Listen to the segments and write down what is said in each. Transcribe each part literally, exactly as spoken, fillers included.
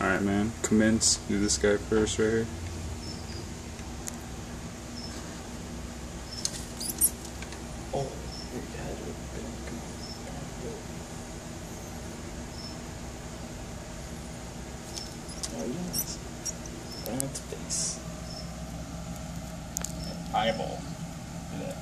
Alright, man, commence. Do this guy first right here. Oh, your dad would have been good. Oh, yes. Round face. An eyeball. Look at that.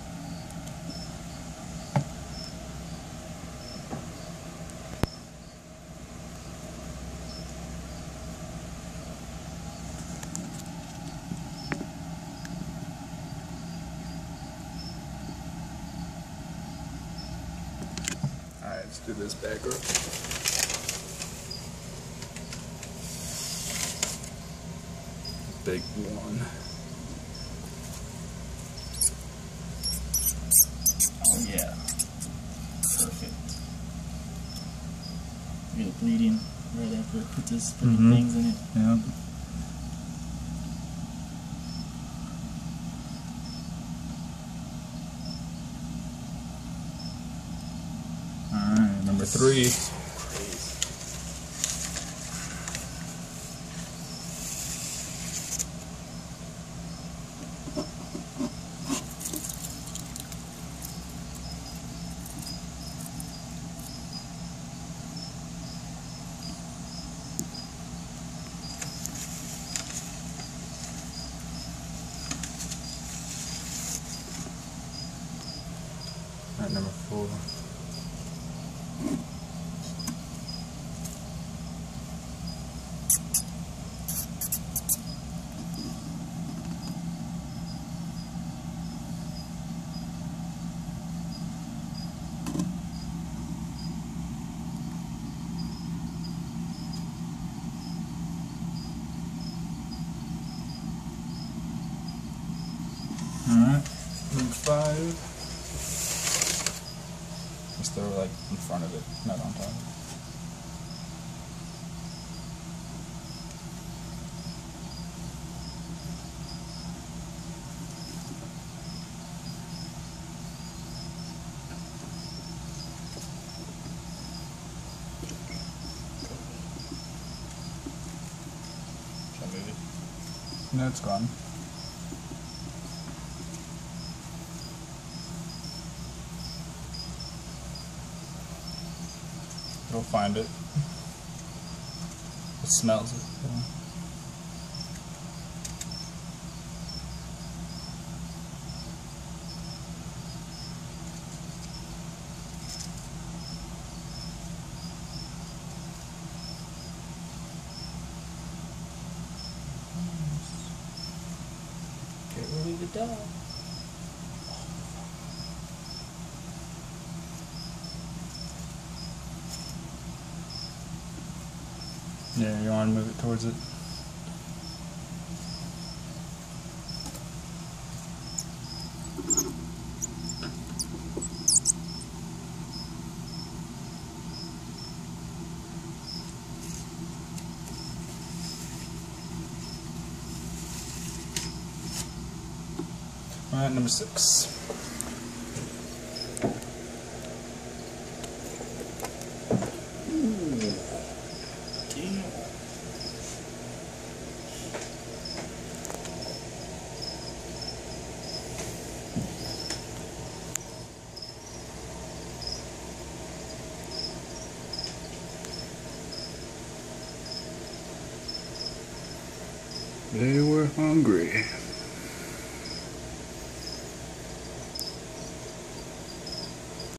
Let's do this back up. Big one. Oh yeah. Perfect. Look at the bleeding right after I put this put mm-hmm. the things in it. Yeah. Alright, number three. So Alright, number four. Alright, number five. Just throw like in front of it, not on top of it. Should I move it? No, it's gone. We'll find it. It smells it. Yeah. Get rid of the dog. Yeah, you want to move it towards it. All right, number six. They were hungry.